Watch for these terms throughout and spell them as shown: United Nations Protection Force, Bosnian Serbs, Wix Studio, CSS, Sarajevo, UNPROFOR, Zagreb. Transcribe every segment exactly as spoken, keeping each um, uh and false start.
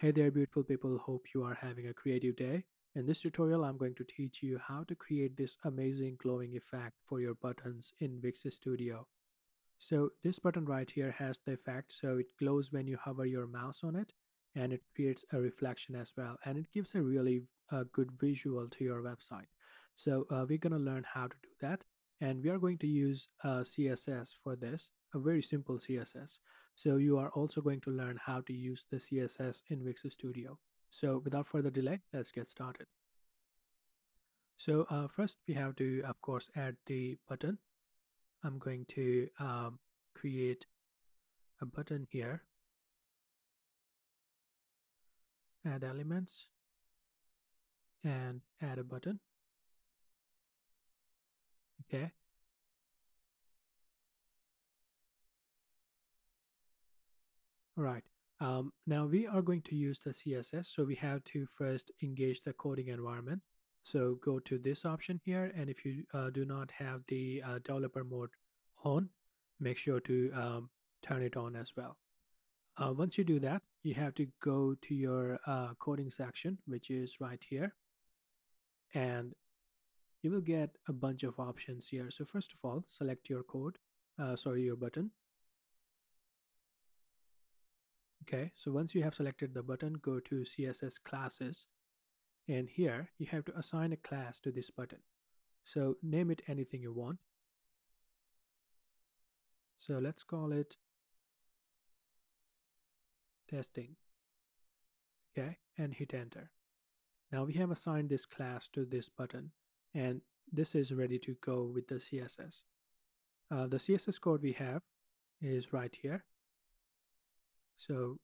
Hey there, beautiful people. Hope you are having a creative day. In this tutorial, I'm going to teach you how to create this amazing glowing effect for your buttons in Wix Studio. So this button right here has the effect. So it glows when you hover your mouse on it, and it creates a reflection as well. And it gives a really uh, good visual to your website. So uh, we're going to learn how to do that. And we are going to use uh, C S S for this. A very simple C S S. So you are also going to learn how to use the C S S in Wix Studio. So without further delay, let's get started. So uh, first we have to, of course, add the button. I'm going to um, create a button here. Add elements and add a button. Okay. Right. Um, now we are going to use the C S S. So we have to first engage the coding environment. So go to this option here. And if you uh, do not have the uh, developer mode on, make sure to um, turn it on as well. Uh, once you do that, you have to go to your uh, coding section, which is right here. And you will get a bunch of options here. So first of all, select your code, uh, sorry, your button. Okay, so once you have selected the button, go to C S S classes, and here you have to assign a class to this button. So name it anything you want. So let's call it testing. Okay, and hit enter. Now we have assigned this class to this button, and this is ready to go with the C S S. Uh, the C S S code we have is right here. So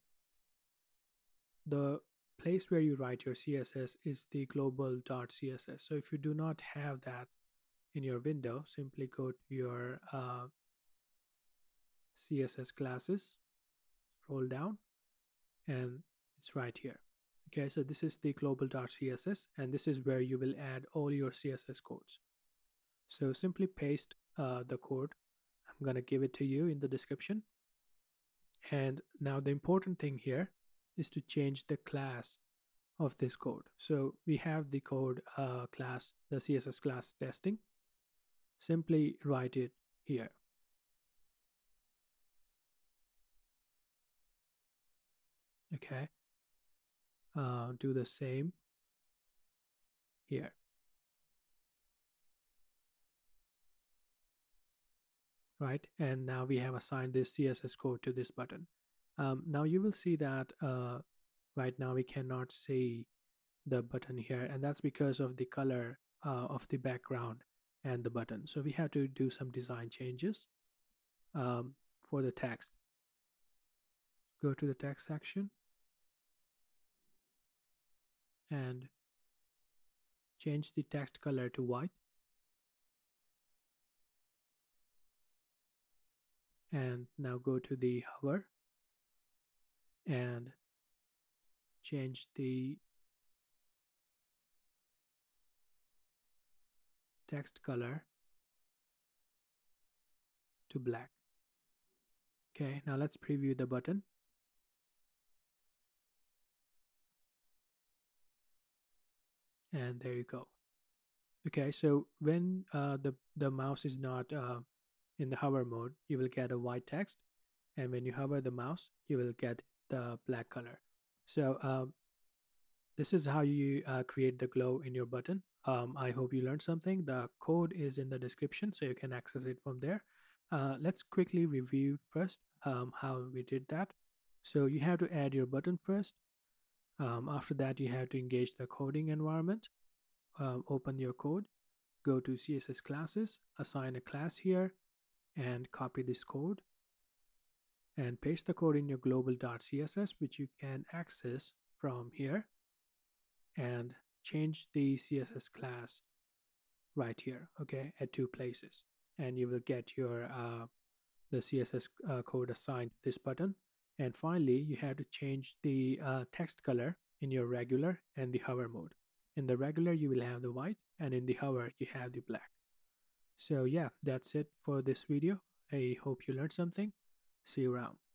the place where you write your C S S is the global dot C S S. So if you do not have that in your window, simply go to your uh, C S S classes, scroll down, and it's right here. Okay, so this is the global dot C S S, and this is where you will add all your C S S codes. So simply paste uh, the code. I'm going to give it to you in the description. And now the important thing here is to change the class of this code. So we have the code uh, class, the C S S class testing. Simply write it here. Okay. Uh, do the same here. Right, and now we have assigned this C S S code to this button. Um, now you will see that uh, right now we cannot see the button here, and that's because of the color uh, of the background and the button. So we have to do some design changes um, for the text. Go to the text section and change the text color to white. And now go to the hover and change the text color to black. Okay, now let's preview the button. And there you go. Okay, so when uh, the, the mouse is not uh, in the hover mode, you will get a white text, and when you hover the mouse, you will get the black color. So um, this is how you uh, create the glow in your button. Um, I hope you learned something. The code is in the description, so you can access it from there. Uh, let's quickly review first um, how we did that. So you have to add your button first. Um, after that, you have to engage the coding environment. Um, open your code. Go to C S S classes. Assign a class here. And copy this code and paste the code in your global dot C S S, which you can access from here, and change the C S S class right here, okay, at two places, and you will get your uh, the C S S uh, code assigned to this button. And finally, you have to change the uh, text color in your regular and the hover mode. In the regular, you will have the white, and in the hover, you have the black. So yeah, that's it for this video. I hope you learned something. See you around.